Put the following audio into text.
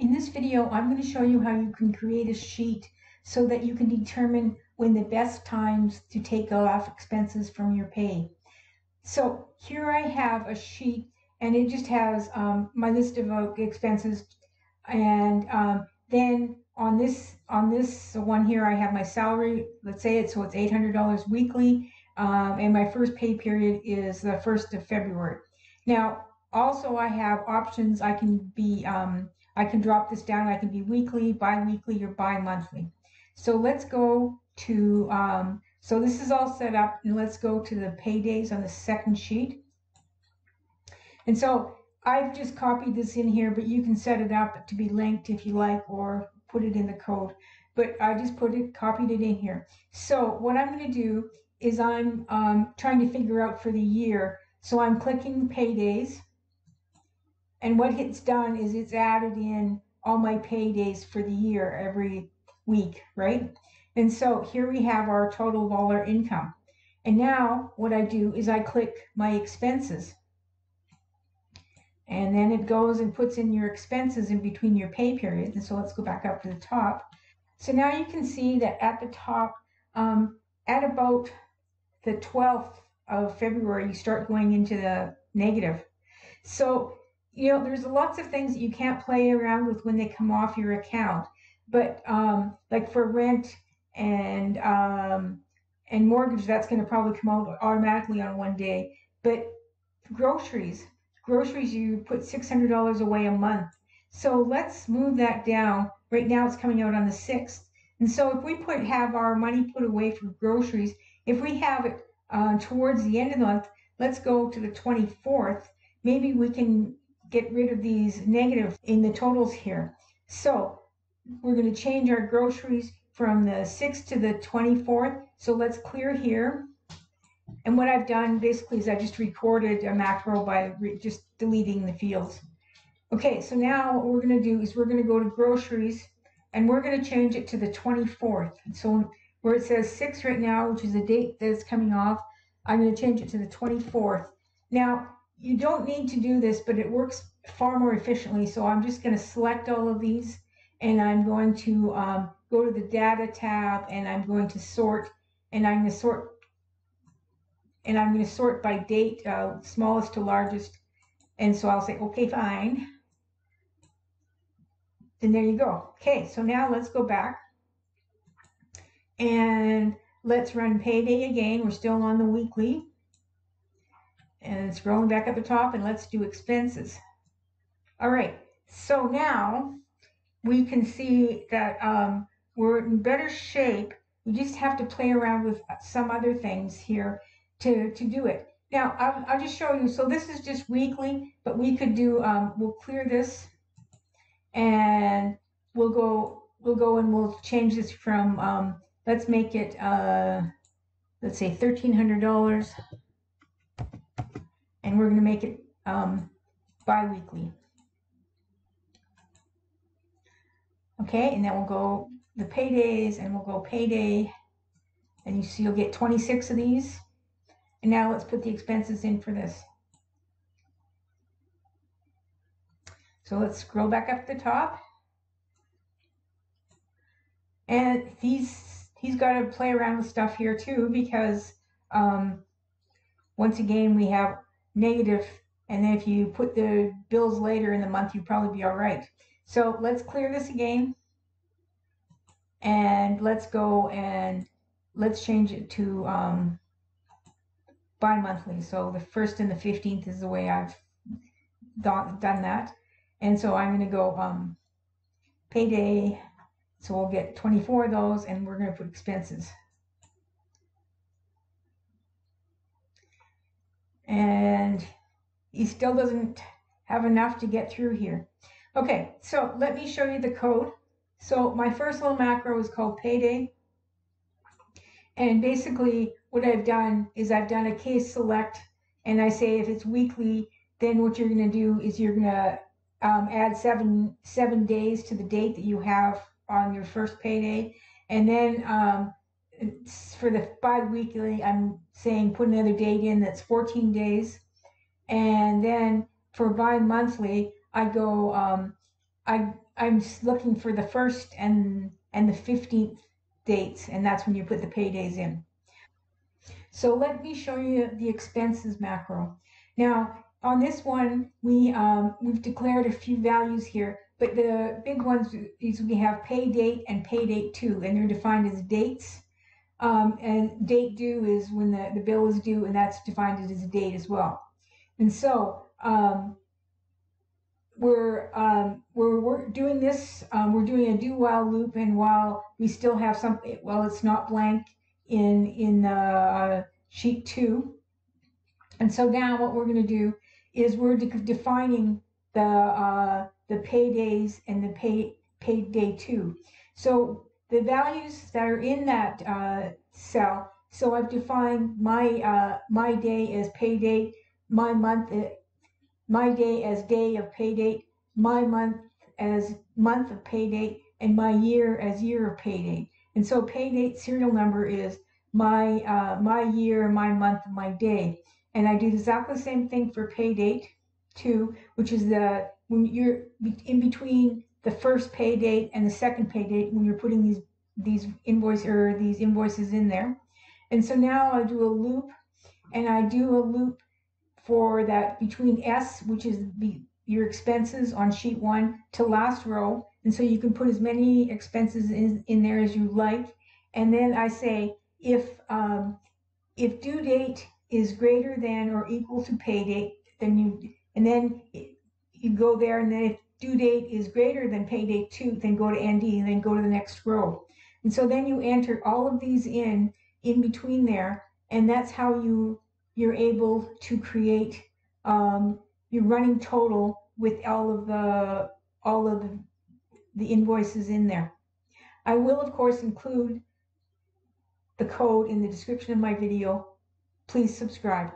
In this video, I'm going to show you how you can create a sheet so that you can determine when the best times to take off expenses from your pay. So here I have a sheet, and it just has my list of expenses, and then on this one here I have my salary. Let's say it, so it's $800 weekly, and my first pay period is the 1st of February. Now also I have options. I can be I can drop this down. I can be weekly, bi-weekly, or bi-monthly. So let's go to, so this is all set up, and let's go to the paydays on the second sheet. And so I've just copied this in here, but you can set it up to be linked if you like, or put it in the code. But I just put it, copied it in here. So what I'm going to do is I'm trying to figure out for the year. So I'm clicking paydays. And what it's done is it's added in all my paydays for the year every week, right? And so here we have our total dollar income. And now what I do is I click my expenses. And then it goes and puts in your expenses in between your pay periods. And so let's go back up to the top. So now you can see that at the top, at about the 12th of February, you start going into the negative. So you know, there's lots of things that you can't play around with when they come off your account, but like for rent and mortgage, that's going to probably come out automatically on one day. But groceries, you put $600 away a month. So let's move that down. Right now it's coming out on the 6th. And so if we have our money put away for groceries, if we have it towards the end of the month, let's go to the 24th. Maybe we can get rid of these negative in the totals here. So we're going to change our groceries from the 6th to the 24th. So let's clear here. And what I've done basically is I just recorded a macro by just deleting the fields. Okay, so now what we're going to do is we're going to go to groceries, and we're going to change it to the 24th. So where it says 6 right now, which is the date that's coming off, I'm going to change it to the 24th. Now, you don't need to do this, but it works far more efficiently. So I'm just going to select all of these, and I'm going to go to the data tab, and I'm going to sort, and I'm going to sort, and I'm going to sort by date, smallest to largest. And so I'll say, okay, fine. And there you go. Okay, so now let's go back and let's run payday again. We're still on the weekly. And it's scrolling back up the top, and let's do expenses. All right, so now we can see that we're in better shape. We just have to play around with some other things here to do it. Now, I'll just show you. So this is just weekly, but we could do, we'll clear this, and we'll go and we'll change this from, let's make it, let's say $1,300. And we're going to make it bi-weekly. Okay, and then we'll go the paydays, and we'll go payday. And you see you'll get 26 of these. And now let's put the expenses in for this. So let's scroll back up to the top. And he's got to play around with stuff here too, because once again, we have negative, and then if you put the bills later in the month, you'd probably be all right. So let's clear this again, and let's go and let's change it to bi-monthly. So the 1st and the 15th is the way I've done that. And so I'm going to go payday, so we'll get 24 of those, and we're going to put expenses. And he still doesn't have enough to get through here. Okay, so let me show you the code. So my first little macro is called payday. And basically what I've done is I've done a case select, and I say if it's weekly, then what you're gonna do is you're gonna add seven days to the date that you have on your first payday. And then for the bi-weekly, I'm saying put another date in that's 14 days. And then for bi-monthly, I go I'm looking for the 1st and the 15th dates, and that's when you put the paydays in. So let me show you the expenses macro. Now on this one, we've declared a few values here, but the big ones is we have pay date and pay date due, and they're defined as dates. And date due is when the bill is due, and that's defined as a date as well. And so we're doing this. We're doing a do while loop, and while we still have something, well, it's not blank in sheet 2. And so now what we're going to do is we're defining the paydays and the payday 2. So the values that are in that cell. So I've defined my day as pay date, my month. My day as day of pay date, my month as month of pay date, and my year as year of pay date. And so pay date serial number is my year, my month, my day. And I do exactly the same thing for pay date 2, which is when you're in between the 1st pay date and the 2nd pay date when you're putting these invoices in there. And so now I do a loop, and I do a loop for that between S, which is your expenses on sheet 1, to last row. And so you can put as many expenses in there as you like. And then I say, if due date is greater than or equal to pay date, then you go there. And then if due date is greater than pay date 2, then go to ND and then go to the next row. And so then you enter all of these in between there. And that's how you're able to create your running total with all of the invoices in there. I will, of course, include the code in the description of my video. Please subscribe.